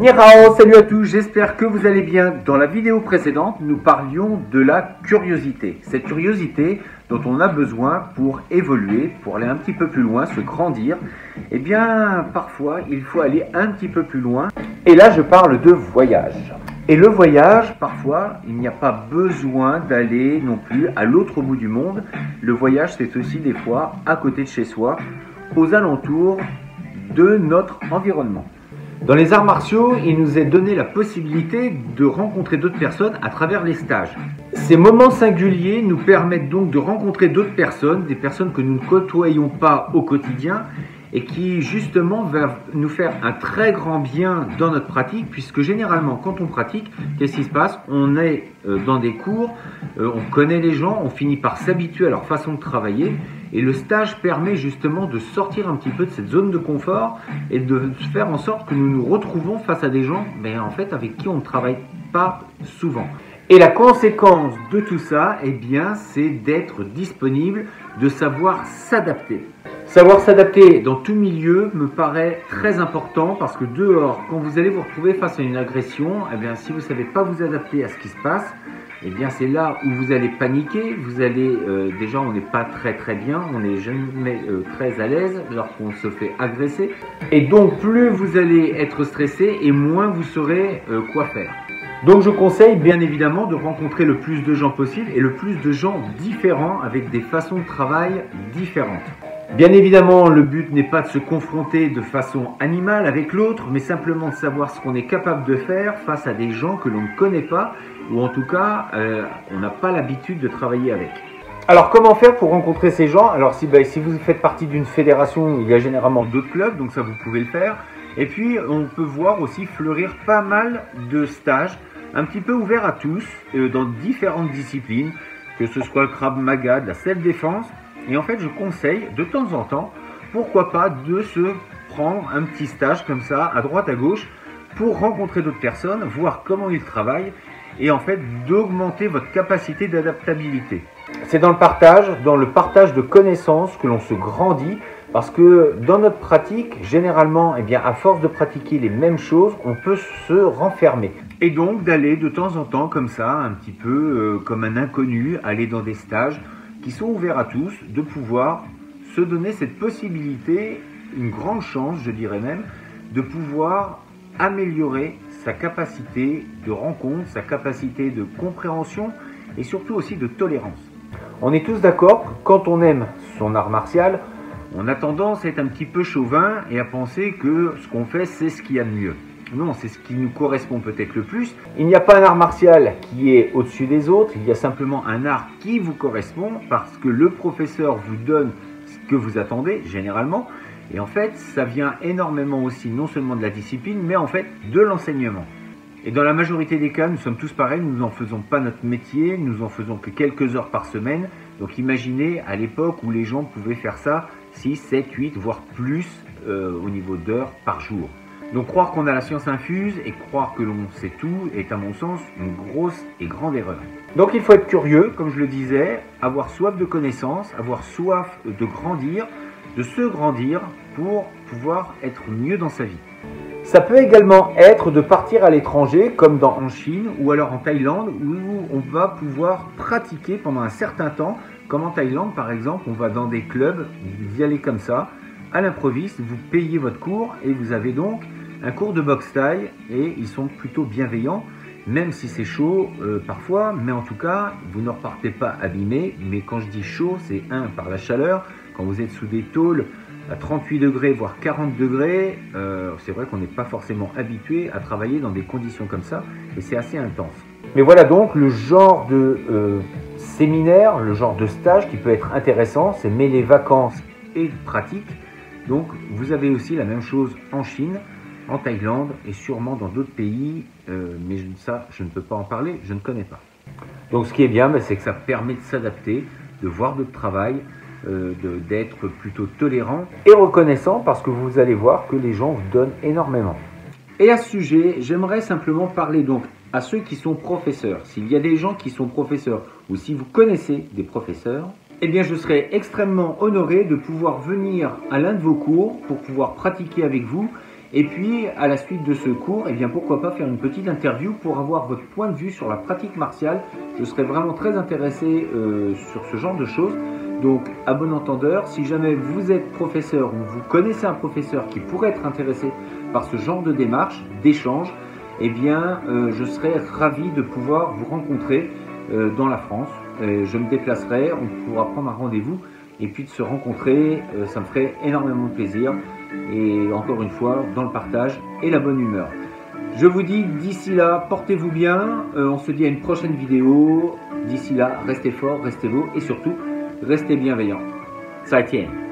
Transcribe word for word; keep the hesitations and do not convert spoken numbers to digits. Nihao, salut à tous, j'espère que vous allez bien. Dans la vidéo précédente, nous parlions de la curiosité. Cette curiosité dont on a besoin pour évoluer, pour aller un petit peu plus loin, se grandir. Eh bien, parfois, il faut aller un petit peu plus loin. Et là, je parle de voyage. Et le voyage, parfois, il n'y a pas besoin d'aller non plus à l'autre bout du monde. Le voyage, c'est aussi des fois à côté de chez soi, aux alentours de notre environnement. Dans les arts martiaux, il nous est donné la possibilité de rencontrer d'autres personnes à travers les stages. Ces moments singuliers nous permettent donc de rencontrer d'autres personnes, des personnes que nous ne côtoyons pas au quotidien et qui justement va nous faire un très grand bien dans notre pratique, puisque généralement quand on pratique, qu'est-ce qui se passe? On est dans des cours, on connaît les gens, on finit par s'habituer à leur façon de travailler. Et le stage permet justement de sortir un petit peu de cette zone de confort et de faire en sorte que nous nous retrouvons face à des gens, mais en fait avec qui on ne travaille pas souvent. Et la conséquence de tout ça, eh bien, c'est d'être disponible, de savoir s'adapter. Savoir s'adapter dans tout milieu me paraît très important, parce que dehors, quand vous allez vous retrouver face à une agression, eh bien, si vous ne savez pas vous adapter à ce qui se passe, eh bien, c'est là où vous allez paniquer, vous allez, euh, déjà on n'est pas très très bien, on n'est jamais euh, très à l'aise lorsqu'on se fait agresser. Et donc plus vous allez être stressé et moins vous saurez euh, quoi faire. Donc je conseille bien évidemment de rencontrer le plus de gens possible et le plus de gens différents avec des façons de travail différentes. Bien évidemment, le but n'est pas de se confronter de façon animale avec l'autre, mais simplement de savoir ce qu'on est capable de faire face à des gens que l'on ne connaît pas, ou en tout cas, euh, on n'a pas l'habitude de travailler avec. Alors, comment faire pour rencontrer ces gens? Alors, si, ben, si vous faites partie d'une fédération, il y a généralement d'autres clubs, donc ça, vous pouvez le faire. Et puis, on peut voir aussi fleurir pas mal de stages, un petit peu ouverts à tous, euh, dans différentes disciplines, que ce soit le Krav Maga, de la self-défense. Et en fait, je conseille de temps en temps, pourquoi pas, de se prendre un petit stage comme ça, à droite, à gauche, pour rencontrer d'autres personnes, voir comment ils travaillent, et en fait, d'augmenter votre capacité d'adaptabilité. C'est dans le partage, dans le partage de connaissances que l'on se grandit, parce que dans notre pratique, généralement, eh bien, à force de pratiquer les mêmes choses, on peut se renfermer. Et donc, d'aller de temps en temps comme ça, un petit peu euh, comme un inconnu, aller dans des stages qui sont ouverts à tous, de pouvoir se donner cette possibilité, une grande chance, je dirais même, de pouvoir améliorer sa capacité de rencontre, sa capacité de compréhension et surtout aussi de tolérance. On est tous d'accord que quand on aime son art martial, on a tendance à être un petit peu chauvin et à penser que ce qu'on fait, c'est ce qu'il y a de mieux. Non, c'est ce qui nous correspond peut-être le plus. Il n'y a pas un art martial qui est au-dessus des autres, il y a simplement un art qui vous correspond parce que le professeur vous donne ce que vous attendez, généralement. Et en fait, ça vient énormément aussi, non seulement de la discipline, mais en fait de l'enseignement. Et dans la majorité des cas, nous sommes tous pareils, nous n'en faisons pas notre métier, nous en faisons que quelques heures par semaine. Donc imaginez à l'époque où les gens pouvaient faire ça six, sept, huit, voire plus euh, au niveau d'heures par jour. Donc croire qu'on a la science infuse et croire que l'on sait tout est à mon sens une grosse et grande erreur. Donc il faut être curieux, comme je le disais, avoir soif de connaissances, avoir soif de grandir, de se grandir pour pouvoir être mieux dans sa vie. Ça peut également être de partir à l'étranger, comme dans, en Chine ou alors en Thaïlande, où on va pouvoir pratiquer pendant un certain temps. Comme en Thaïlande par exemple, on va dans des clubs, vous y allez comme ça, à l'improviste, vous payez votre cours et vous avez donc un cours de boxe thaï et ils sont plutôt bienveillants, même si c'est chaud euh, parfois, mais en tout cas, vous ne repartez pas abîmé. Mais quand je dis chaud, c'est un par la chaleur, quand vous êtes sous des tôles à trente-huit degrés, voire quarante degrés, euh, c'est vrai qu'on n'est pas forcément habitué à travailler dans des conditions comme ça, et c'est assez intense. Mais voilà donc le genre de euh, séminaire, le genre de stage qui peut être intéressant, c'est mêler vacances et pratique. Donc vous avez aussi la même chose en Chine, en Thaïlande et sûrement dans d'autres pays, euh, mais je, ça je ne peux pas en parler, je ne connais pas. Donc ce qui est bien, ben, c'est que ça permet de s'adapter, de voir d'autres travail, euh, d'être plutôt tolérant et reconnaissant, parce que vous allez voir que les gens vous donnent énormément. Et à ce sujet, j'aimerais simplement parler donc à ceux qui sont professeurs. S'il y a des gens qui sont professeurs ou si vous connaissez des professeurs, eh bien, je serais extrêmement honoré de pouvoir venir à l'un de vos cours pour pouvoir pratiquer avec vous Et puis, à la suite de ce cours, eh bien, pourquoi pas faire une petite interview pour avoir votre point de vue sur la pratique martiale. Je serais vraiment très intéressé euh, sur ce genre de choses. Donc, à bon entendeur, si jamais vous êtes professeur ou vous connaissez un professeur qui pourrait être intéressé par ce genre de démarche, d'échange, eh bien, euh, je serais ravi de pouvoir vous rencontrer euh, dans la France. Et je me déplacerai, on pourra prendre un rendez-vous et puis de se rencontrer, euh, ça me ferait énormément de plaisir. Et encore une fois, dans le partage et la bonne humeur. Je vous dis d'ici là, portez-vous bien. Euh, on se dit à une prochaine vidéo. D'ici là, restez forts, restez beaux et surtout, restez bienveillants. Zaijian.